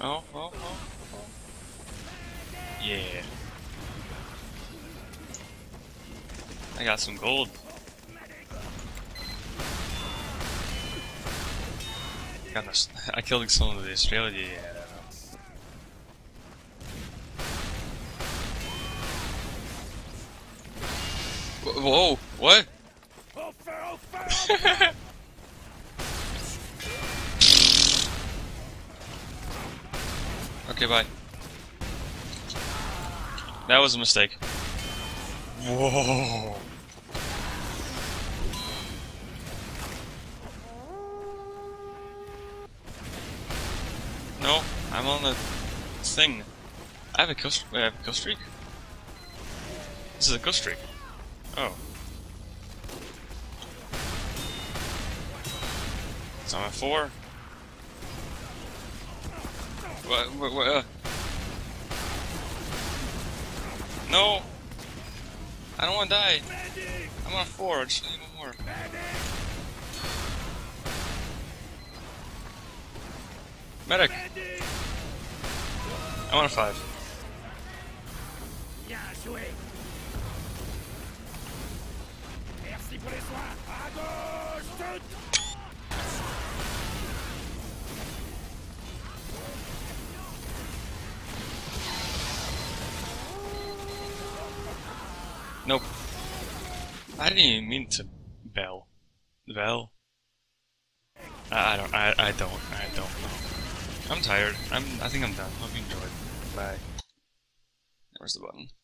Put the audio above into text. Oh. Yeah. I got some gold. Goodness, I killed some of the Australian. Whoa, what? Okay, bye. That was a mistake. Whoa. No, I'm on the thing. I have a kill streak? This is a kill streak. Oh. So I'm at 4. What? No! I don't want to die! Medic. I'm on 4, I just need one more. Medic! I'm on a 5. Nope. I didn't even mean to bell. Bell? I don't know. I'm tired. I think I'm done. Hope you enjoyed. Bye. Where's the button?